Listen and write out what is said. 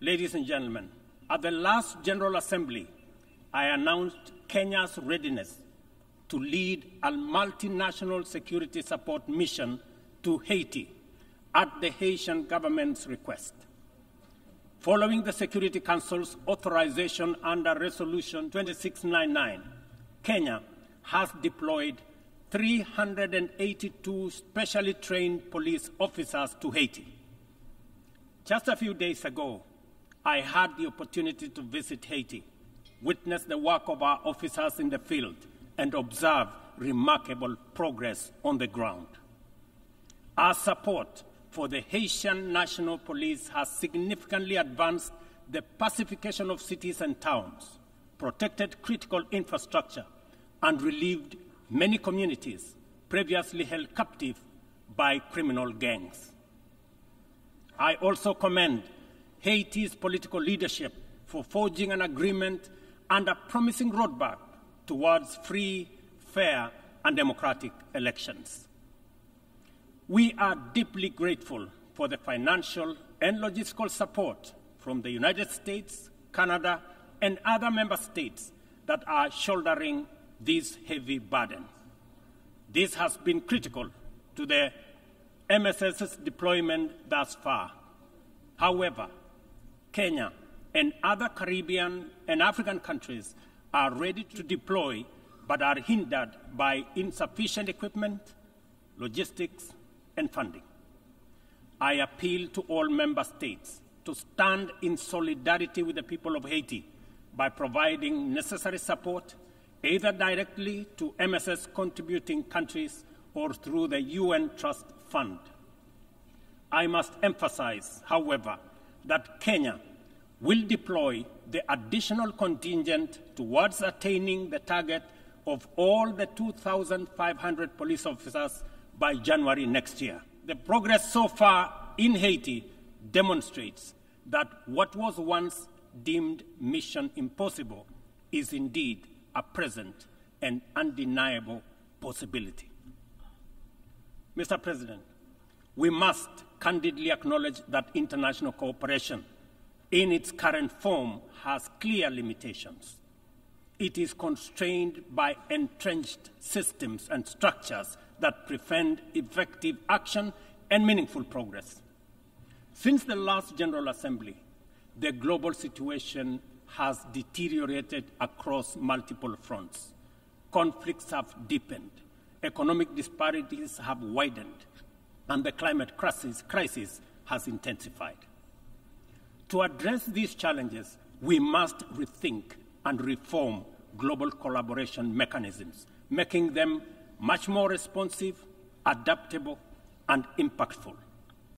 Ladies and gentlemen, at the last General Assembly, I announced Kenya's readiness to lead a multinational security support mission to Haiti at the Haitian government's request. Following the Security Council's authorization under Resolution 2699, Kenya has deployed 382 specially trained police officers to Haiti. Just a few days ago, I had the opportunity to visit Haiti, witness the work of our officers in the field, and observe remarkable progress on the ground. Our support for the Haitian National Police has significantly advanced the pacification of cities and towns, protected critical infrastructure, and relieved many communities previously held captive by criminal gangs. I also commend Haiti's political leadership for forging an agreement and a promising roadmap towards free, fair, and democratic elections. We are deeply grateful for the financial and logistical support from the United States, Canada, and other member states that are shouldering this heavy burden. This has been critical to the MSS's deployment thus far. However, Kenya and other Caribbean and African countries are ready to deploy, but are hindered by insufficient equipment, logistics, and funding. I appeal to all member states to stand in solidarity with the people of Haiti by providing necessary support, either directly to MSS contributing countries or through the UN Trust Fund. I must emphasize, however, that Kenya will deploy the additional contingent towards attaining the target of all the 2,500 police officers by January next year. The progress so far in Haiti demonstrates that what was once deemed mission impossible is indeed a present and undeniable possibility. Mr. President, we must candidly acknowledge that international cooperation in its current form has clear limitations. It is constrained by entrenched systems and structures that prevent effective action and meaningful progress. Since the last General Assembly, the global situation has deteriorated across multiple fronts. Conflicts have deepened, economic disparities have widened, and the climate crisis has intensified. To address these challenges, we must rethink and reform global collaboration mechanisms, making them much more responsive, adaptable, and impactful.